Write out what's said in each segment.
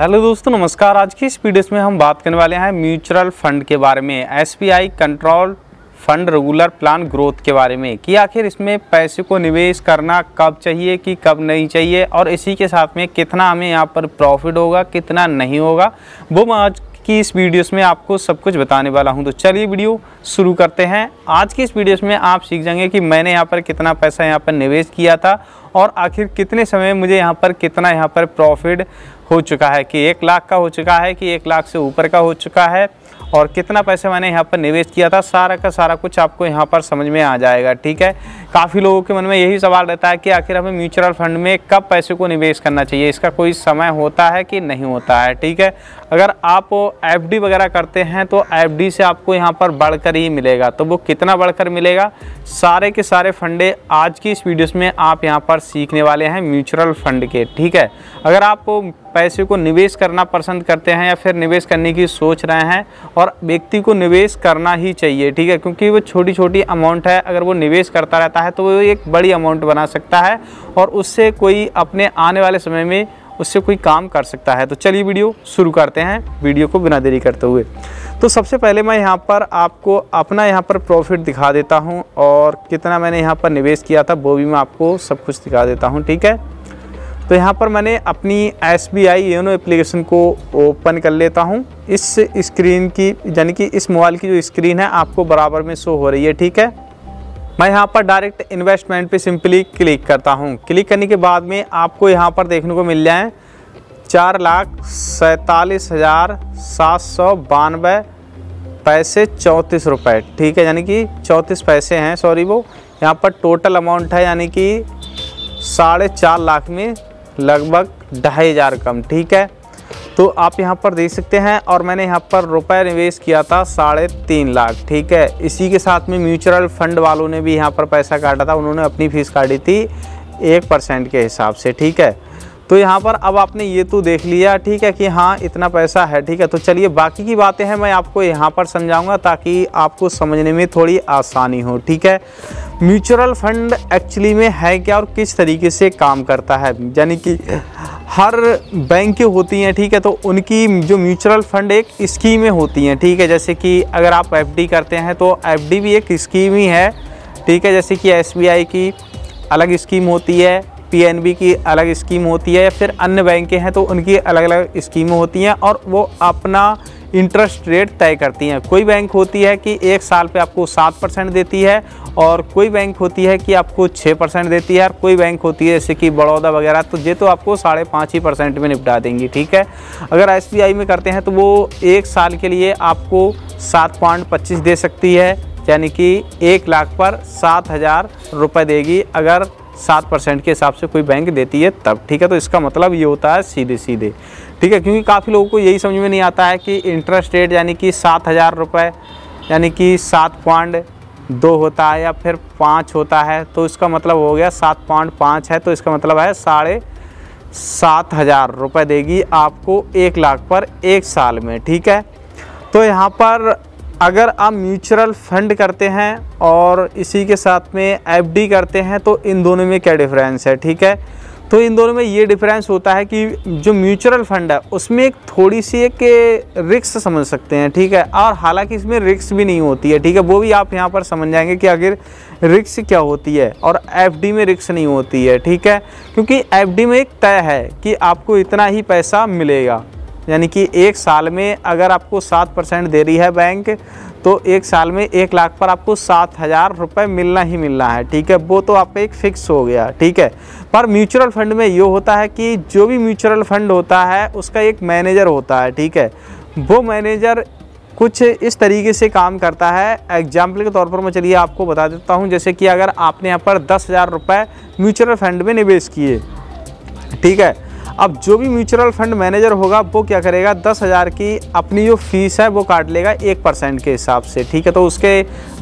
Hello दोस्तों नमस्कार। आज की इस वीडियो में हम बात करने वाले हैं म्यूचुअल फंड के बारे में, SBI contra fund regular plan growth के बारे में कि आखिर इसमें पैसे को निवेश करना कब चाहिए कि कब नहीं चाहिए और इसी के साथ में कितना हमें यहाँ पर प्रॉफिट होगा कितना नहीं होगा, वो मैं आज की इस वीडियोस में आपको सब कुछ बताने वाला हूं। तो चलिए वीडियो शुरू करते हैं। आज की इस वीडियोस में आप सीख जाएंगे कि मैंने यहाँ पर कितना पैसा यहाँ पर निवेश किया था और आखिर कितने समय मुझे यहाँ पर कितना यहाँ पर प्रॉफिट हो चुका है, कि 1 लाख का हो चुका है कि 1 लाख से ऊपर का हो चुका है और कितना पैसे मैंने यहाँ पर निवेश किया था। सारा का सारा कुछ आपको यहाँ पर समझ में आ जाएगा। ठीक है, काफ़ी लोगों के मन में यही सवाल रहता है कि आखिर हमें म्यूचुअल फंड में कब पैसे को निवेश करना चाहिए, इसका कोई समय होता है कि नहीं होता है। ठीक है, अगर आप एफडी वगैरह करते हैं तो एफडी से आपको यहाँ पर बढ़कर ही मिलेगा, तो वो कितना बढ़कर मिलेगा सारे के सारे फंडे आज की इस वीडियोस में आप यहाँ पर सीखने वाले हैं म्यूचुअल फंड के। ठीक है, अगर आप पैसे को निवेश करना पसंद करते हैं या फिर निवेश करने की सोच रहे हैं, और व्यक्ति को निवेश करना ही चाहिए। ठीक है, क्योंकि वो छोटी छोटी अमाउंट है, अगर वो निवेश करता रहता है तो वो एक बड़ी अमाउंट बना सकता है और उससे कोई अपने आने वाले समय में उससे कोई काम कर सकता है। तो चलिए वीडियो शुरू करते हैं, वीडियो को बिना देरी करते हुए। तो सबसे पहले मैं यहाँ पर आपको अपना यहाँ पर प्रॉफिट दिखा देता हूँ और कितना मैंने यहाँ पर निवेश किया था वो भी मैं आपको सब कुछ दिखा देता हूँ। ठीक है, तो यहाँ पर मैंने अपनी SBI योनो एप्लीकेशन को ओपन कर लेता हूँ। इस स्क्रीन की यानी कि इस मोबाइल की जो स्क्रीन है आपको बराबर में शो हो रही है। ठीक है, मैं यहाँ पर डायरेक्ट इन्वेस्टमेंट पे सिंपली क्लिक करता हूँ। क्लिक करने के बाद में आपको यहाँ पर देखने को मिल जाए 4,47,792.34 रुपये। ठीक है, यानी कि 34 पैसे हैं, सॉरी वो यहाँ पर टोटल अमाउंट है यानी कि 4.5 लाख में लगभग 2,500 कम। ठीक है, तो आप यहाँ पर देख सकते हैं। और मैंने यहाँ पर रुपए निवेश किया था 3.5 लाख। ठीक है, इसी के साथ में म्यूचुअल फंड वालों ने भी यहाँ पर पैसा काटा था, उन्होंने अपनी फीस काटी थी 1% के हिसाब से। ठीक है, तो यहाँ पर अब आपने ये तो देख लिया। ठीक है कि हाँ इतना पैसा है। ठीक है, तो चलिए बाकी की बातें हैं मैं आपको यहाँ पर समझाऊंगा ताकि आपको समझने में थोड़ी आसानी हो। ठीक है, म्यूचुअल फंड एक्चुअली में है क्या और किस तरीके से काम करता है, यानी कि हर बैंक की होती हैं। ठीक है, तो उनकी जो म्यूचुअल फंड एक स्कीमें होती हैं। ठीक है, जैसे कि अगर आप एफडी करते हैं तो एफडी भी एक स्कीम ही है। ठीक है, जैसे कि एसबीआई की अलग स्कीम होती है, पीएनबी की अलग स्कीम होती है, या फिर अन्य बैंकें हैं तो उनकी अलग अलग स्कीमें होती हैं और वो अपना इंटरेस्ट रेट तय करती हैं। कोई बैंक होती है कि 1 साल पे आपको 7% देती है और कोई बैंक होती है कि आपको 6% देती है और कोई बैंक होती है जैसे कि बड़ौदा वगैरह तो ये तो आपको 5.5% में निपटा देंगी। ठीक है, अगर एसबीआई में करते हैं तो वो 1 साल के लिए आपको 7.25 दे सकती है, यानी कि 1 लाख पर 7,000 रुपये देगी अगर 7% के हिसाब से कोई बैंक देती है तब। ठीक है, तो इसका मतलब ये होता है सीधे सीधे। ठीक है, क्योंकि काफ़ी लोगों को यही समझ में नहीं आता है कि इंटरेस्ट रेट यानी कि 7,000 रुपये यानी कि 7.2 होता है या फिर 5 होता है, तो इसका मतलब हो गया 7.5 है, तो इसका मतलब है 7,500 रुपये देगी आपको 1 लाख पर 1 साल में। ठीक है, तो यहाँ पर अगर आप म्यूचुअल फंड करते हैं और इसी के साथ में एफडी करते हैं तो इन दोनों में क्या डिफरेंस है। ठीक है, तो इन दोनों में ये डिफरेंस होता है कि जो म्यूचुअल फंड है उसमें एक थोड़ी सी एक रिस्क समझ सकते हैं। ठीक है, और हालांकि इसमें रिस्क भी नहीं होती है। ठीक है, वो भी आप यहाँ पर समझ जाएंगे कि आखिर रिस्क क्या होती है और एफडी में रिस्क नहीं होती है। ठीक है, क्योंकि एफडी में एक तय है कि आपको इतना ही पैसा मिलेगा, यानी कि 1 साल में अगर आपको 7% दे रही है बैंक तो 1 साल में 1 लाख पर आपको 7,000 रुपये मिलना ही मिलना है। ठीक है, वो तो आप एक फिक्स हो गया। ठीक है, पर म्यूचुअल फंड में ये होता है कि जो भी म्यूचुअल फंड होता है उसका एक मैनेजर होता है। ठीक है, वो मैनेजर कुछ इस तरीके से काम करता है। एग्जाम्पल के तौर पर मैं चलिए आपको बता देता हूँ, जैसे कि अगर आपने यहाँ पर 10,000 रुपये म्यूचुअल फंड में निवेश किए। ठीक है, अब जो भी म्यूचुअल फंड मैनेजर होगा वो क्या करेगा, 10,000 की अपनी जो फीस है वो काट लेगा 1% के हिसाब से। ठीक है, तो उसके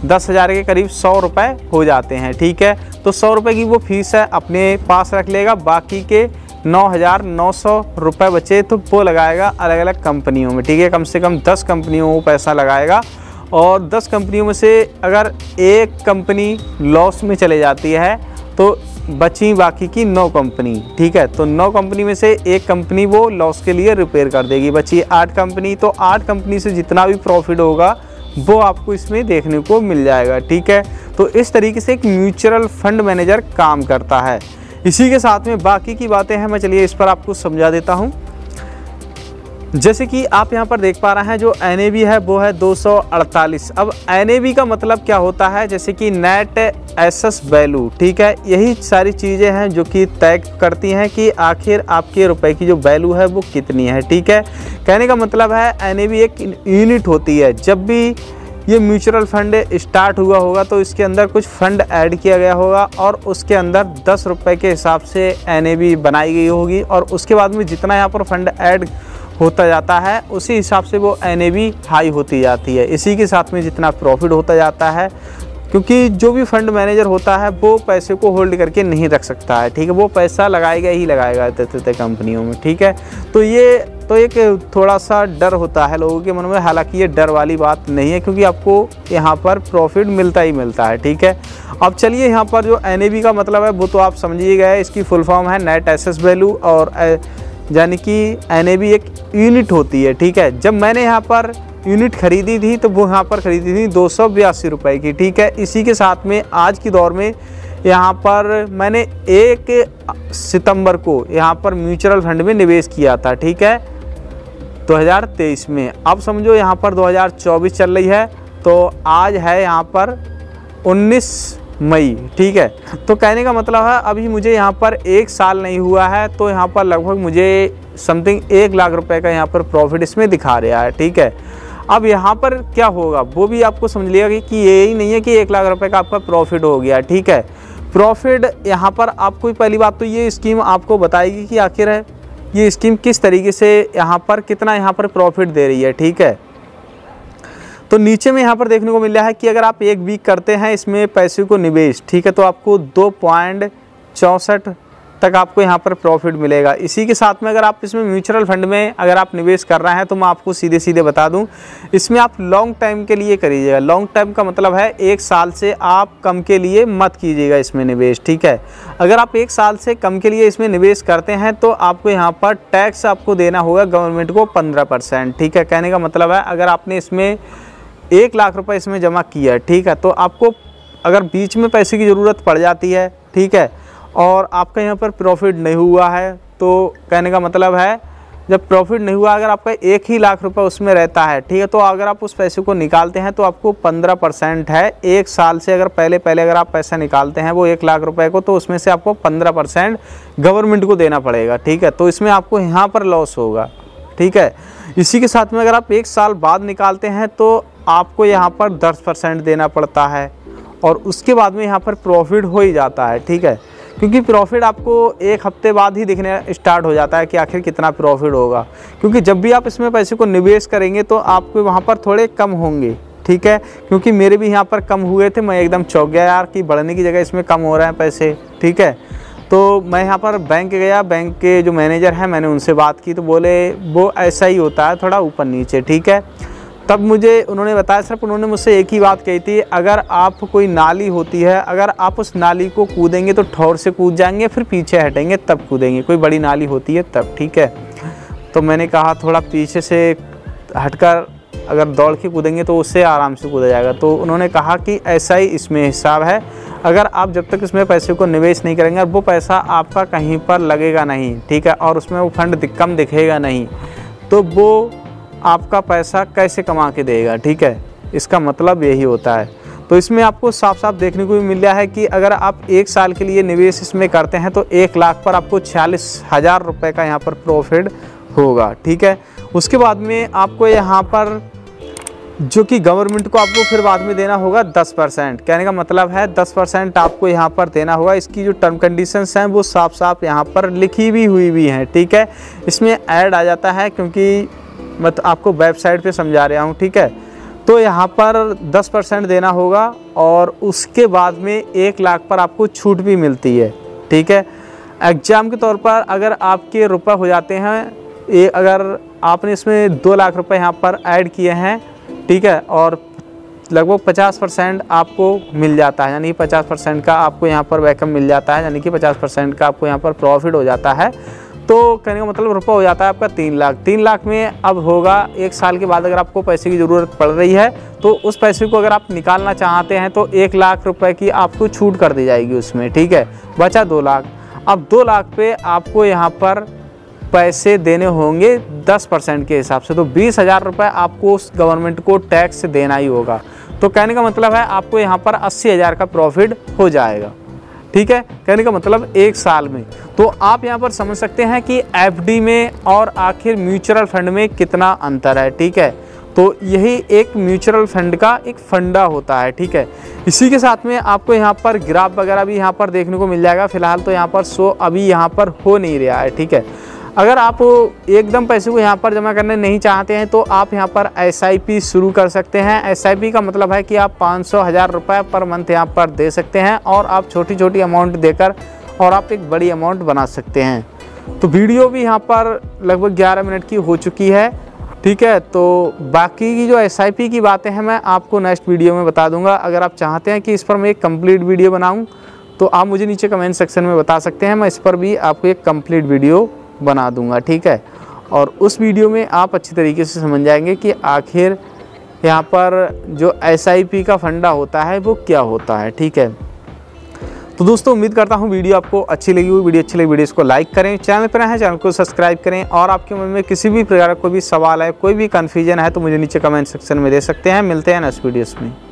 10,000 के करीब 100 रुपये हो जाते हैं। ठीक है, तो 100 रुपये की वो फीस है अपने पास रख लेगा, बाकी के 9,900 रुपये बचे तो वो लगाएगा अलग अलग कंपनियों में। ठीक है, कम से कम 10 कंपनियों में पैसा लगाएगा और 10 कंपनियों में से अगर एक कंपनी लॉस में चले जाती है तो बची बाकी की 9 कंपनी, ठीक है। तो 9 कंपनी में से एक कंपनी वो लॉस के लिए रिपेयर कर देगी, बची 8 कंपनी। तो 8 कंपनी से जितना भी प्रॉफिट होगा वो आपको इसमें देखने को मिल जाएगा, ठीक है। तो इस तरीके से एक म्यूचुअल फंड मैनेजर काम करता है। इसी के साथ में बाकी की बातें हैं, मैं चलिए इस पर आपको समझा देता हूँ। जैसे कि आप यहाँ पर देख पा रहे हैं जो NAV है वो है 248। अब NAV का मतलब क्या होता है, जैसे कि नेट एसेस वैल्यू, ठीक है। यही सारी चीज़ें हैं जो कि तय करती हैं कि आखिर आपके रुपए की जो वैल्यू है वो कितनी है, ठीक है। कहने का मतलब है NAV एक यूनिट होती है। जब भी ये म्यूचुअल फंड स्टार्ट हुआ होगा तो इसके अंदर कुछ फंड ऐड किया गया होगा और उसके अंदर 10 रुपये के हिसाब से NAV बनाई गई होगी और उसके बाद में जितना यहाँ पर फंड ऐड होता जाता है उसी हिसाब से वो NAV हाई होती जाती है। इसी के साथ में जितना प्रॉफिट होता जाता है, क्योंकि जो भी फंड मैनेजर होता है वो पैसे को होल्ड करके नहीं रख सकता है, ठीक है। वो पैसा लगाएगा ही लगाएगा इतने कंपनियों में, ठीक है। तो ये तो एक थोड़ा सा डर होता है लोगों के मन में, हालांकि ये डर वाली बात नहीं है क्योंकि आपको यहाँ पर प्रॉफिट मिलता ही मिलता है, ठीक है। अब चलिए यहाँ पर जो NAV का मतलब है वो तो आप समझिए गए, इसकी फुल फॉर्म है नेट एसेस वैल्यू और यानी कि NAV एक यूनिट होती है, ठीक है। जब मैंने यहाँ पर यूनिट खरीदी थी तो वो यहाँ पर खरीदी थी 282 रुपये की, ठीक है। इसी के साथ में आज के दौर में यहाँ पर मैंने 1 सितंबर को यहाँ पर म्यूचुअल फंड में निवेश किया था, ठीक है, 2023 में। अब समझो यहाँ पर 2024 चल रही है तो आज है यहाँ पर 19 मई, ठीक है। तो कहने का मतलब है अभी मुझे यहाँ पर 1 साल नहीं हुआ है तो यहाँ पर लगभग मुझे समथिंग 1 लाख रुपए का यहाँ पर प्रॉफिट इसमें दिखा रहा है, ठीक है। अब यहाँ पर क्या होगा वो भी आपको समझ लिया कि ये ही नहीं है कि 1 लाख रुपए का आपका प्रॉफिट हो गया, ठीक है। प्रॉफिट यहाँ पर आपको पहली बात तो ये स्कीम आपको बताएगी कि आखिर है ये स्कीम किस तरीके से यहाँ पर कितना यहाँ पर प्रॉफिट दे रही है, ठीक है। तो नीचे में यहाँ पर देखने को मिल रहा है कि अगर आप 1 वीक करते हैं इसमें पैसे को निवेश, ठीक है, तो आपको 2.64 तक आपको यहाँ पर प्रॉफिट मिलेगा। इसी के साथ में अगर आप इसमें म्यूचुअल फंड में अगर आप निवेश कर रहे हैं तो मैं आपको सीधे सीधे बता दूं, इसमें आप लॉन्ग टाइम के लिए करिएगा। लॉन्ग टाइम का मतलब है 1 साल से आप कम के लिए मत कीजिएगा इसमें निवेश, ठीक है। अगर आप 1 साल से कम के लिए इसमें निवेश करते हैं तो आपको यहाँ पर टैक्स आपको देना होगा गवर्नमेंट को 15%, ठीक है। कहने का मतलब है अगर आपने इसमें 1 लाख रुपए इसमें जमा किया, ठीक है, तो आपको अगर बीच में पैसे की ज़रूरत पड़ जाती है, ठीक है, और आपका यहाँ पर प्रॉफिट नहीं हुआ है तो कहने का मतलब है जब प्रॉफिट नहीं हुआ अगर आपका 1 ही लाख रुपए उसमें रहता है, ठीक है, तो अगर आप उस पैसे को निकालते हैं तो आपको 15% है। 1 साल से अगर पहले अगर आप पैसा निकालते हैं वो 1 लाख रुपए को, तो उसमें से आपको 15% गवर्नमेंट को देना पड़ेगा, ठीक है। तो इसमें आपको यहाँ पर लॉस होगा, ठीक है। इसी के साथ में अगर आप 1 साल बाद निकालते हैं तो आपको यहाँ पर 10% देना पड़ता है और उसके बाद में यहाँ पर प्रॉफिट हो ही जाता है, ठीक है, क्योंकि प्रॉफिट आपको 1 हफ्ते बाद ही दिखने स्टार्ट हो जाता है कि आखिर कितना प्रॉफिट होगा, क्योंकि जब भी आप इसमें पैसे को निवेश करेंगे तो आपको वहाँ पर थोड़े कम होंगे, ठीक है, क्योंकि मेरे भी यहाँ पर कम हुए थे। मैं एकदम चौंक गया यार कि बढ़ने की जगह इसमें कम हो रहे हैं पैसे, ठीक है। तो मैं यहाँ पर बैंक गया, बैंक के जो मैनेजर हैं मैंने उनसे बात की तो बोले वो ऐसा ही होता है, थोड़ा ऊपर नीचे, ठीक है। तब मुझे उन्होंने बताया, सिर्फ उन्होंने मुझसे एक ही बात कही थी, अगर आप कोई नाली होती है अगर आप उस नाली को कूदेंगे तो ठौर से कूद जाएंगे, फिर पीछे हटेंगे तब कूदेंगे, कोई बड़ी नाली होती है तब, ठीक है। तो मैंने कहा थोड़ा पीछे से हटकर अगर दौड़ के कूदेंगे तो उससे आराम से कूदा जाएगा। तो उन्होंने कहा कि ऐसा ही इसमें हिसाब है, अगर आप जब तक इसमें पैसे को निवेश नहीं करेंगे वो पैसा आपका कहीं पर लगेगा नहीं, ठीक है, और उसमें वो फंड कम दिखेगा नहीं तो वो आपका पैसा कैसे कमा के देगा, ठीक है, इसका मतलब यही होता है। तो इसमें आपको साफ साफ देखने को भी मिल रहा है कि अगर आप 1 साल के लिए निवेश इसमें करते हैं तो 1 लाख पर आपको 46,000 रुपये का यहाँ पर प्रॉफिट होगा, ठीक है। उसके बाद में आपको यहाँ पर जो कि गवर्नमेंट को आपको फिर बाद में देना होगा 10%, कहने का मतलब है 10% आपको यहाँ पर देना होगा। इसकी जो टर्म कंडीशंस हैं वो साफ साफ यहाँ पर लिखी भी हुई भी हैं, ठीक है। इसमें ऐड आ जाता है क्योंकि मत आपको वेबसाइट पे समझा रहा हूँ, ठीक है। तो यहाँ पर 10% देना होगा और उसके बाद में 1 लाख पर आपको छूट भी मिलती है, ठीक है। एग्ज़ाम के तौर पर अगर आपके रुपए हो जाते हैं, ये अगर आपने इसमें 2 लाख रुपए यहाँ पर ऐड किए हैं, ठीक है, और लगभग 50% आपको मिल जाता है, यानी 50% का आपको यहाँ पर बैकअप मिल जाता है, यानी कि 50% का आपको यहाँ पर प्रॉफिट हो जाता है। तो कहने का मतलब रुपया हो जाता है आपका 3 लाख। 3 लाख में अब होगा 1 साल के बाद अगर आपको पैसे की ज़रूरत पड़ रही है तो उस पैसे को अगर आप निकालना चाहते हैं तो 1 लाख रुपए की आपको छूट कर दी जाएगी उसमें, ठीक है। बचा 2 लाख। अब 2 लाख पे आपको यहाँ पर पैसे देने होंगे 10% के हिसाब से, तो 20,000 रुपये आपको उस गवर्नमेंट को टैक्स देना ही होगा। तो कहने का मतलब है आपको यहाँ पर 80,000 का प्रॉफिट हो जाएगा, ठीक है। कहने का मतलब 1 साल में। तो आप यहाँ पर समझ सकते हैं कि एफडी में और आखिर म्यूचुअल फंड में कितना अंतर है, ठीक है। तो यही एक म्यूचुअल फंड का एक फंडा होता है, ठीक है। इसी के साथ में आपको यहाँ पर ग्राफ वगैरह भी यहाँ पर देखने को मिल जाएगा। फिलहाल तो यहाँ पर शो अभी यहाँ पर हो नहीं रहा है, ठीक है। अगर आप एकदम पैसे को यहाँ पर जमा करने नहीं चाहते हैं तो आप यहाँ पर SIP शुरू कर सकते हैं। SIP का मतलब है कि आप 500,000 रुपये पर मंथ यहाँ पर दे सकते हैं और आप छोटी छोटी अमाउंट देकर और आप एक बड़ी अमाउंट बना सकते हैं। तो वीडियो भी यहाँ पर लगभग 11 मिनट की हो चुकी है, ठीक है। तो बाकी की जो SIP की बातें हैं मैं आपको नेक्स्ट वीडियो में बता दूँगा। अगर आप चाहते हैं कि इस पर मैं एक कम्प्लीट वीडियो बनाऊँ तो आप मुझे नीचे कमेंट सेक्शन में बता सकते हैं, मैं इस पर भी आपको एक कम्प्लीट वीडियो बना दूंगा, ठीक है। और उस वीडियो में आप अच्छी तरीके से समझ जाएंगे कि आखिर यहाँ पर जो SIP का फंडा होता है वो क्या होता है, ठीक है। तो दोस्तों उम्मीद करता हूँ वीडियो आपको अच्छी लगी हुई। वीडियो अच्छी लगी वीडियो इसको लाइक करें, चैनल पर हैं चैनल को सब्सक्राइब करें। और आपके मन में किसी भी प्रकार का कोई भी सवाल है, कोई भी कन्फ्यूजन है तो मुझे नीचे कमेंट सेक्शन में दे सकते हैं। मिलते हैं नेक्स्ट वीडियोज़ में।